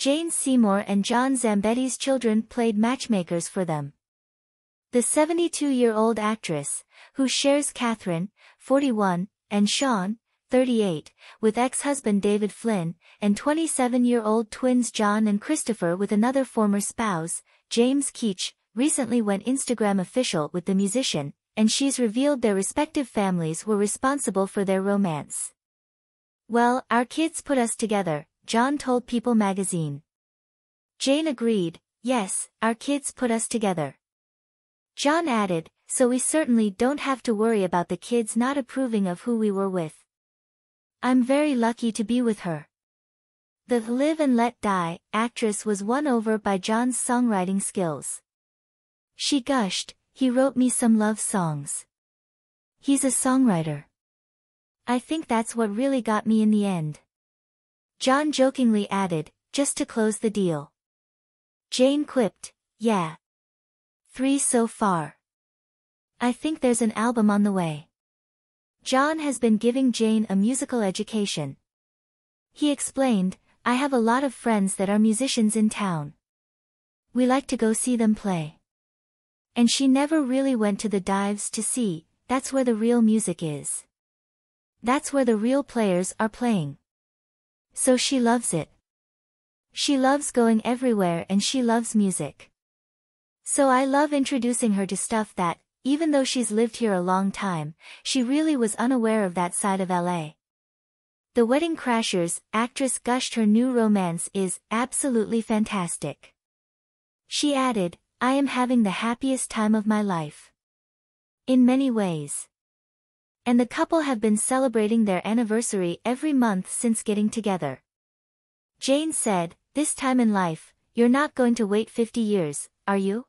Jane Seymour and John Zambetti's children played matchmakers for them. The 72-year-old actress, who shares Katherine, 41, and Sean, 38, with ex-husband David Flynn, and 27-year-old twins John and Kristopher with another former spouse, James Keach, recently went Instagram official with the musician, and she's revealed their respective families were responsible for their romance. "Well, our kids put us together," John told People magazine. Jane agreed, "Yes, our kids put us together." John added, "So we certainly don't have to worry about the kids not approving of who we were with. I'm very lucky to be with her." The Live and Let Die actress was won over by John's songwriting skills. She gushed, "He wrote me some love songs. He's a songwriter. I think that's what really got me in the end." John jokingly added, "Just to close the deal." Jane quipped, "Yeah. 3 so far. I think there's an album on the way." John has been giving Jane a musical education. He explained, "I have a lot of friends that are musicians in town. We like to go see them play. And she never really went to the dives to see, that's where the real music is. That's where the real players are playing. So she loves it. She loves going everywhere and she loves music. So I love introducing her to stuff that, even though she's lived here a long time, she really was unaware of that side of LA." The Wedding Crashers actress gushed her new romance is absolutely fantastic. She added, "I am having the happiest time of my life. In many ways." And the couple have been celebrating their anniversary every month since getting together. Jane said, "This time in life, you're not going to wait 50 years, are you?"